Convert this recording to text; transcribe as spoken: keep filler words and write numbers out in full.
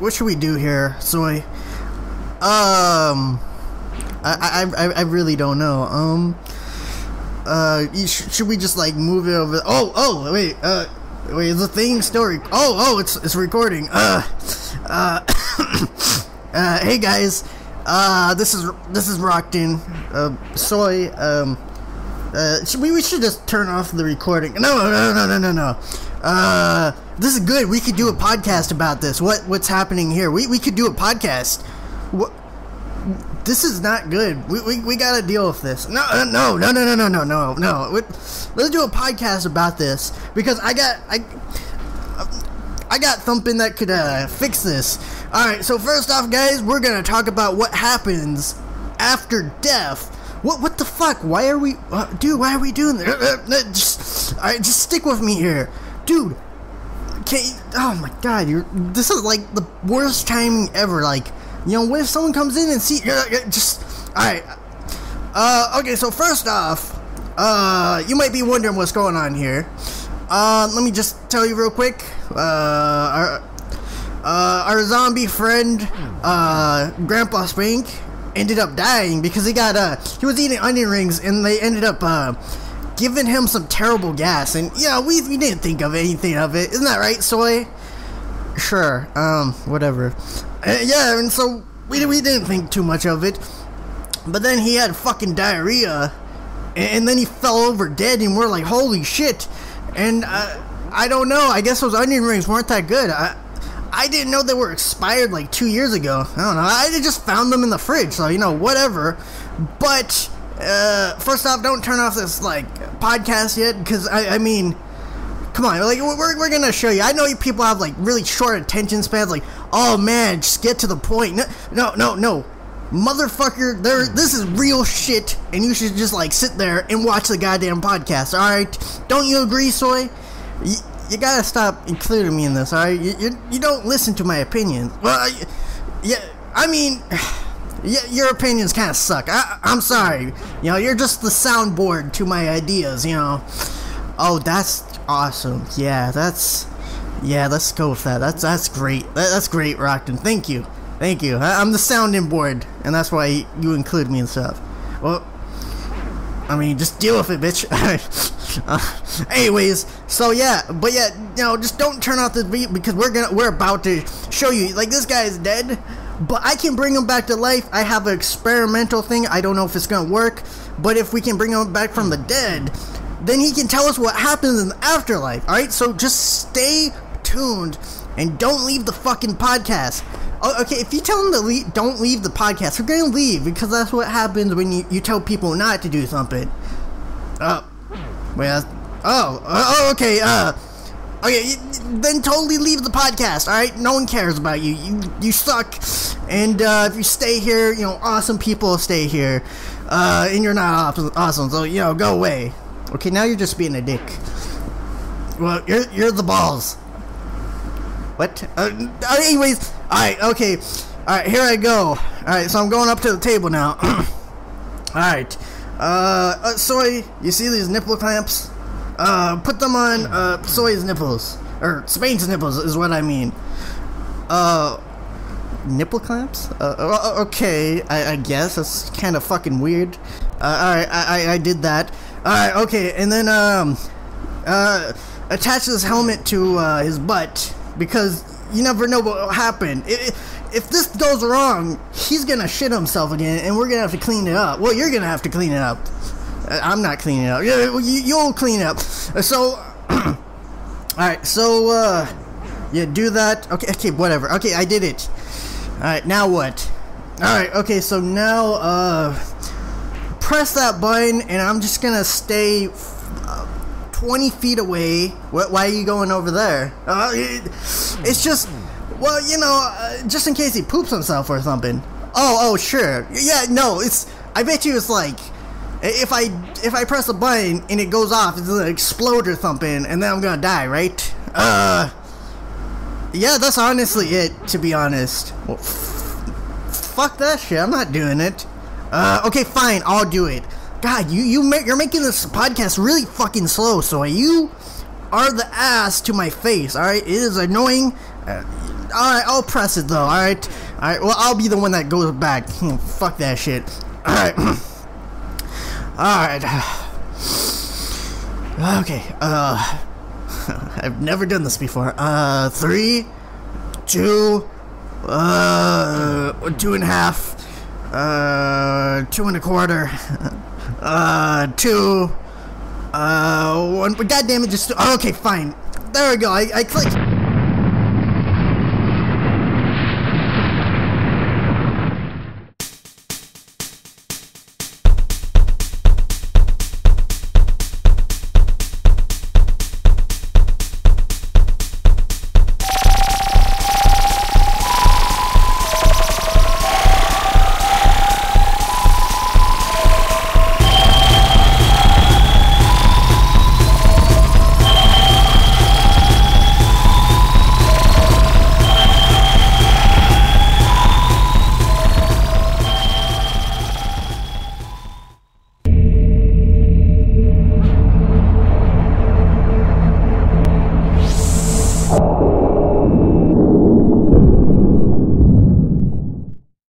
what should we do here? Soy. Um, I I I really don't know. Um, uh, should we just like move it over? Oh oh wait uh wait is the thing still rec oh oh it's it's recording. Uh, uh, uh hey guys, uh this is this is Rocked In. Uh, Soy. Um, uh, should we we should just turn off the recording. No no no no no no. Uh, this is good. We could do a podcast about this. What what's happening here? We we could do a podcast. What? This is not good. We, we we gotta deal with this. No no no no no no no no no. Let's do a podcast about this because I got I I got thumping that could uh, fix this. All right. So first off, guys, we're gonna talk about what happens after death. What what the fuck? Why are we, uh, dude? Why are we doing this? Just, all right, just stick with me here, dude. Can oh my god, you're this is like the worst timing ever. Like. You know, what if someone comes in and see? Just all right. Uh, okay, so first off, uh, you might be wondering what's going on here. Uh, let me just tell you real quick. Uh, our uh, our zombie friend, uh, Grandpa Spank, ended up dying because he got uh he was eating onion rings and they ended up uh giving him some terrible gas. And yeah, we we didn't think of anything of it. Isn't that right, Soy? Sure. Um, whatever. Uh, yeah, and so we, we didn't think too much of it, but then he had fucking diarrhea, and, and then he fell over dead, and we're like, holy shit, and uh, I don't know, I guess those onion rings weren't that good. I I didn't know they were expired like two years ago, I don't know, I just found them in the fridge, so you know, whatever, but uh, first off, don't turn off this like podcast yet, because I, I mean... Come on, like we're we're gonna show you. I know you people have like really short attention spans. Like, oh man, just get to the point. No, no, no, no, motherfucker. There, this is real shit, and you should just like sit there and watch the goddamn podcast. All right, don't you agree, Soy? You, you gotta stop including me in this. All right, you you, you don't listen to my opinions. Well, I, yeah, I mean, yeah, your opinions kind of suck. I I'm sorry. You know, you're just the soundboard to my ideas. You know. Oh, that's. Awesome. Yeah, that's yeah, let's go with that. That's that's great. That, that's great, Rockton. Thank you. Thank you. I, I'm the sounding board, and that's why you include me and stuff. Well, I mean, just deal with it, bitch. uh, anyways, so yeah, but yeah, you know, just don't turn off the beat because we're gonna we're about to show you. Like this guy is dead, but I can bring him back to life. I have an experimental thing. I don't know if it's gonna work, but if we can bring him back from the dead, then he can tell us what happens in the afterlife. Alright, so just stay tuned and don't leave the fucking podcast. Oh, okay, if you tell them to leave, don't leave the podcast, they're gonna leave because that's what happens when you, you tell people not to do something. Oh, wait, that's, oh, oh, okay, uh, okay, then totally leave the podcast, alright? No one cares about you, you, you suck, and uh, if you stay here, you know, awesome people stay here, uh, and you're not awesome, so, you know, go away. Okay, now you're just being a dick. Well, you're, you're the balls. What? Uh, anyways, alright, okay. Alright, here I go. Alright, so I'm going up to the table now. Alright. Uh, uh, Soy, you see these nipple clamps? Uh, put them on, uh, Soy's nipples. Or, Spain's nipples is what I mean. Uh, nipple clamps? Uh, okay, I, I guess. That's kind of fucking weird. Uh, alright, I, I, I did that. Alright, okay, and then, um, uh, attach this helmet to, uh, his butt, because you never know what will happen. If, if this goes wrong, he's gonna shit himself again, and we're gonna have to clean it up. Well, you're gonna have to clean it up. I'm not cleaning it up. You'll clean it up. So, alright, so, uh, yeah, do that. Okay, okay, whatever. Okay, I did it. Alright, now what? Alright, okay, so now, uh... press that button, and I'm just gonna stay uh, twenty feet away. What, why are you going over there? Uh, it, it's just, well, you know, uh, just in case he poops himself or something. Oh, oh, sure. Yeah, no, it's. I bet you it's like, if I if I press a button and it goes off, it's gonna explode or something, and then I'm gonna die, right? Uh, yeah, that's honestly it. To be honest, well, f fuck that shit. I'm not doing it. Uh, okay, fine, I'll do it. God, you, you make, you're making this podcast really fucking slow, so you are the ass to my face, alright? It is annoying. Uh, Alright, I'll press it though, alright? Alright, well, I'll be the one that goes back. Hmm, fuck that shit. Alright. Alright. Okay, uh... I've never done this before. Uh, three, two, uh, two and a half, uh, two and a quarter, uh, two, uh, one, but goddamn it, just, okay, fine. There we go, I, I clicked.